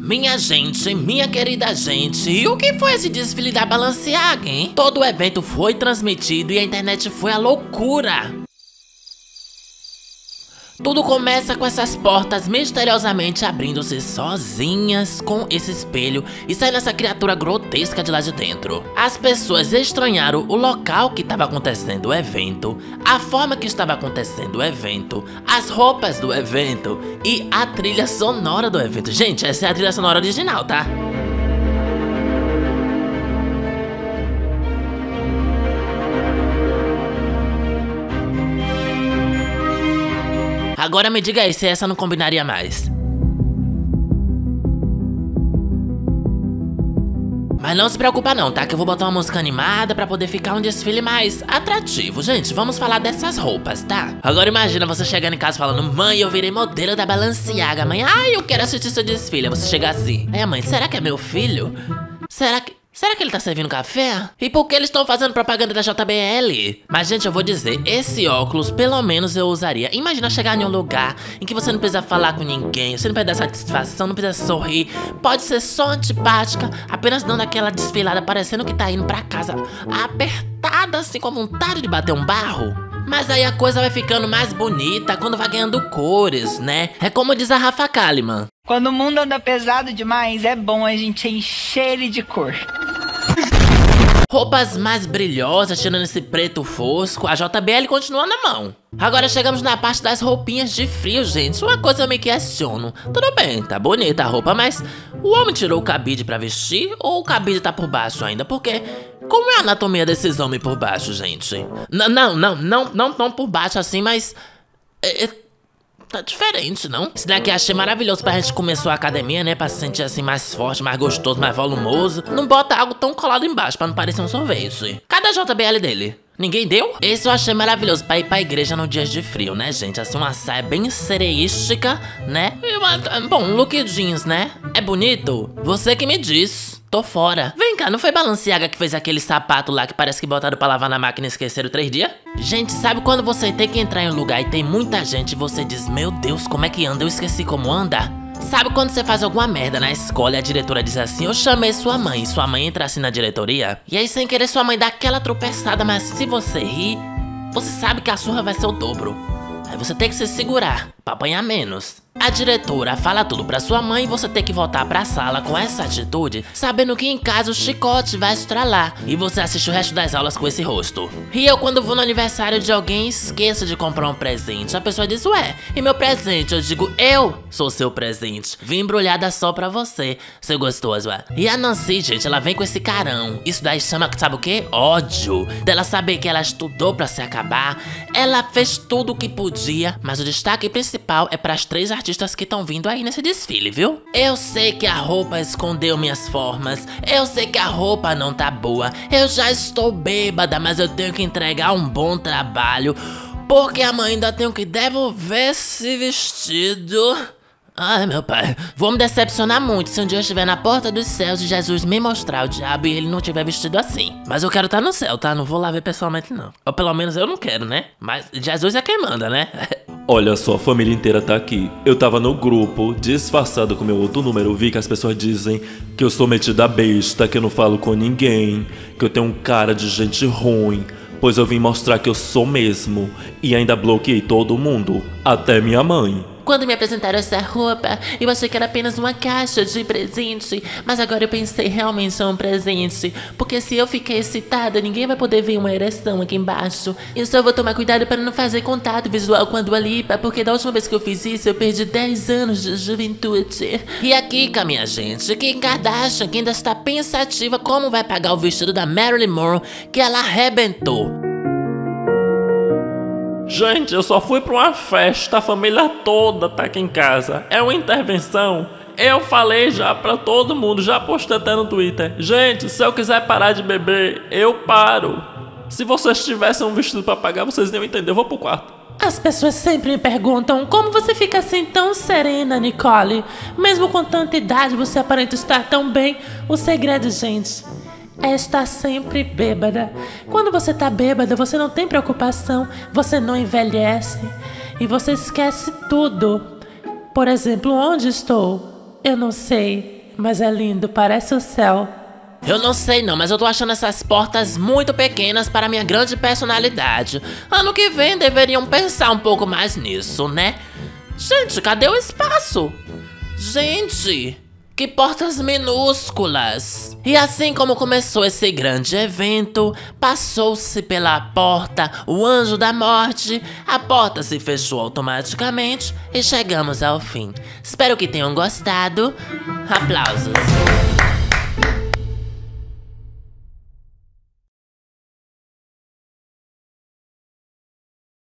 Minha gente, minha querida gente, e o que foi esse desfile da Balenciaga, hein? Todo o evento foi transmitido e a internet foi a loucura. Tudo começa com essas portas misteriosamente abrindo-se sozinhas com esse espelho e saindo essa criatura grotesca de lá de dentro. As pessoas estranharam o local que estava acontecendo o evento, a forma que estava acontecendo o evento, as roupas do evento e a trilha sonora do evento. Gente, essa é a trilha sonora original, tá? Agora me diga aí se essa não combinaria mais. Mas não se preocupa não, tá? Que eu vou botar uma música animada pra poder ficar um desfile mais atrativo. Gente, vamos falar dessas roupas, tá? Agora imagina você chegando em casa falando: mãe, eu virei modelo da Balenciaga, mãe. Ai, eu quero assistir seu desfile. Você chega assim: é, mãe, será que é meu filho? Será que ele tá servindo café? E por que eles estão fazendo propaganda da JBL? Mas, gente, eu vou dizer, esse óculos, pelo menos eu usaria. Imagina chegar em um lugar em que você não precisa falar com ninguém, você não precisa dar satisfação, não precisa sorrir, pode ser só antipática, apenas dando aquela desfilada, parecendo que tá indo pra casa apertada, assim, com a vontade de bater um barro. Mas aí a coisa vai ficando mais bonita quando vai ganhando cores, né? É como diz a Rafa Kalimann: quando o mundo anda pesado demais, é bom a gente encher ele de cor. Roupas mais brilhosas, tirando esse preto fosco, a JBL continua na mão. Agora chegamos na parte das roupinhas de frio, gente. Uma coisa eu me questiono. Tudo bem, tá bonita a roupa, mas o homem tirou o cabide pra vestir ou o cabide tá por baixo ainda? Porque como é a anatomia desses homens por baixo, gente? Não tão por baixo assim, mas... tá diferente, não? Esse daqui achei maravilhoso pra gente começar a academia, né? Pra se sentir assim mais forte, mais gostoso, mais volumoso. Não bota algo tão colado embaixo pra não parecer um sorvete. Cadê a JBL dele? Ninguém deu? Esse eu achei maravilhoso pra ir pra igreja nos dias de frio, né, gente? Assim, uma saia bem sereística, né? E uma, bom, um look jeans, né? É bonito? Você que me diz. Tô fora. Vem cá, não foi Balenciaga que fez aquele sapato lá que parece que botaram pra lavar na máquina e esqueceram 3 dias? Gente, sabe quando você tem que entrar em um lugar e tem muita gente e você diz: meu Deus, como é que anda? Eu esqueci como anda. Sabe quando você faz alguma merda na escola e a diretora diz assim: eu chamei sua mãe, e sua mãe entra assim na diretoria? E aí sem querer sua mãe dá aquela tropeçada, mas se você rir, você sabe que a surra vai ser o dobro. Aí você tem que se segurar, pra apanhar menos. A diretora fala tudo pra sua mãe e você tem que voltar pra sala com essa atitude, sabendo que em casa o chicote vai estralar e você assiste o resto das aulas com esse rosto. E eu, quando vou no aniversário de alguém, esqueço de comprar um presente. A pessoa diz: ué, e meu presente? Eu digo: eu sou seu presente, vim embrulhada só pra você, seu gostoso, ué. E a Nancy, gente, ela vem com esse carão. Isso daí chama, sabe o quê? Ódio. Dela saber que ela estudou pra se acabar, ela fez tudo o que podia, mas o destaque principal é pras 3 artistas que estão vindo aí nesse desfile, viu? Eu sei que a roupa escondeu minhas formas, eu sei que a roupa não tá boa, eu já estou bêbada, mas eu tenho que entregar um bom trabalho, porque amanhã ainda tenho que devolver esse vestido. Ai, meu pai, vou me decepcionar muito se um dia eu estiver na porta dos céus e Jesus me mostrar o diabo e ele não tiver vestido assim. Mas eu quero estar no céu, tá? Não vou lá ver pessoalmente, não. Ou pelo menos eu não quero, né? Mas Jesus é quem manda, né? Olha só, a família inteira tá aqui. Eu tava no grupo, disfarçado com meu outro número. Vi que as pessoas dizem que eu sou metida besta, que eu não falo com ninguém, que eu tenho um cara de gente ruim. Pois eu vim mostrar que eu sou mesmo. E ainda bloqueei todo mundo, até minha mãe. Quando me apresentaram essa roupa, eu achei que era apenas uma caixa de presente, mas agora eu pensei, realmente é um presente, porque se eu ficar excitada, ninguém vai poder ver uma ereção aqui embaixo. Eu só vou tomar cuidado para não fazer contato visual com a Dua Lipa, porque da última vez que eu fiz isso, eu perdi 10 anos de juventude. E aqui, minha gente, Kim Kardashian, que ainda está pensativa como vai pagar o vestido da Marilyn Monroe, que ela arrebentou. Gente, eu só fui pra uma festa, a família toda tá aqui em casa. É uma intervenção. Eu falei já pra todo mundo, já postei até no Twitter. Gente, se eu quiser parar de beber, eu paro. Se vocês tivessem um vestido pra pagar, vocês iam entender. Eu vou pro quarto. As pessoas sempre me perguntam: como você fica assim tão serena, Nicole? Mesmo com tanta idade, você aparenta estar tão bem. O segredo, gente, é estar sempre bêbada. Quando você tá bêbada, você não tem preocupação, você não envelhece e você esquece tudo. Por exemplo, onde estou? Eu não sei, mas é lindo, parece o céu. Eu não sei não, mas eu tô achando essas portas muito pequenas para minha grande personalidade. Ano que vem deveriam pensar um pouco mais nisso, né? Gente, cadê o espaço? Gente, que portas minúsculas! E assim como começou esse grande evento, passou-se pela porta o anjo da morte, a porta se fechou automaticamente e chegamos ao fim. Espero que tenham gostado. Aplausos!